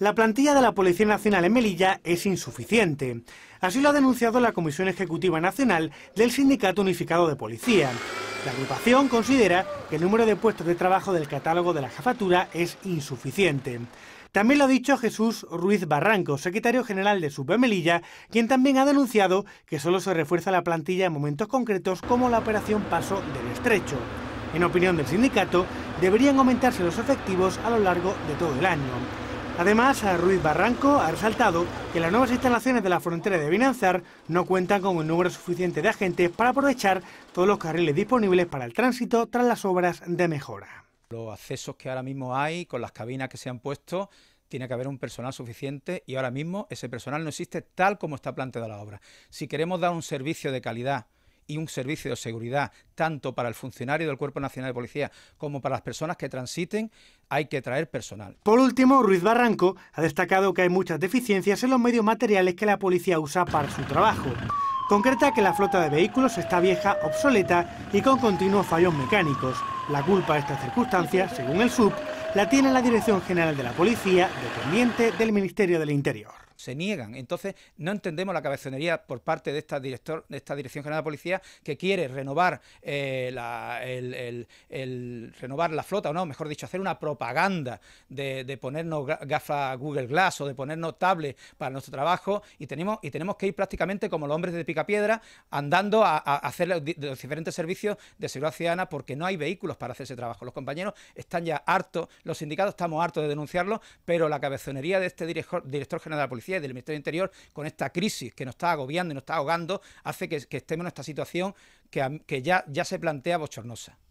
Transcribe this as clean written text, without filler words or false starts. La plantilla de la Policía Nacional en Melilla es insuficiente. Así lo ha denunciado la Comisión Ejecutiva Nacional del Sindicato Unificado de Policía. La agrupación considera que el número de puestos de trabajo del catálogo de la jefatura es insuficiente. También lo ha dicho Jesús Ruiz Barranco, secretario general de SUPE Melilla, quien también ha denunciado que solo se refuerza la plantilla en momentos concretos como la Operación Paso del Estrecho. En opinión del sindicato, deberían aumentarse los efectivos a lo largo de todo el año. Además, Ruiz Barranco ha resaltado que las nuevas instalaciones de la frontera de Beni-Enzar no cuentan con un número suficiente de agentes para aprovechar todos los carriles disponibles para el tránsito tras las obras de mejora. Los accesos que ahora mismo hay, con las cabinas que se han puesto, tiene que haber un personal suficiente y ahora mismo ese personal no existe tal como está planteada la obra. Si queremos dar un servicio de calidad y un servicio de seguridad, tanto para el funcionario del Cuerpo Nacional de Policía como para las personas que transiten, hay que traer personal. Por último, Ruiz Barranco ha destacado que hay muchas deficiencias en los medios materiales que la policía usa para su trabajo. Concreta que la flota de vehículos está vieja, obsoleta y con continuos fallos mecánicos. La culpa de estas circunstancias, según el SUP, la tiene la Dirección General de la Policía, dependiente del Ministerio del Interior. Se niegan, entonces no entendemos la cabezonería por parte de esta Dirección General de Policía, que quiere renovar, renovar la flota, o no, mejor dicho, hacer una propaganda de ponernos gafas Google Glass o de ponernos tablets para nuestro trabajo, y tenemos que ir prácticamente como los hombres de Picapiedra andando a hacer los diferentes servicios de seguridad ciudadana, porque no hay vehículos para hacer ese trabajo. Los compañeros están ya hartos, los sindicatos estamos hartos de denunciarlo, pero la cabezonería de este director general de la Policía y del Ministerio del Interior, con esta crisis que nos está agobiando y nos está ahogando, hace que estemos en esta situación que ya se plantea bochornosa.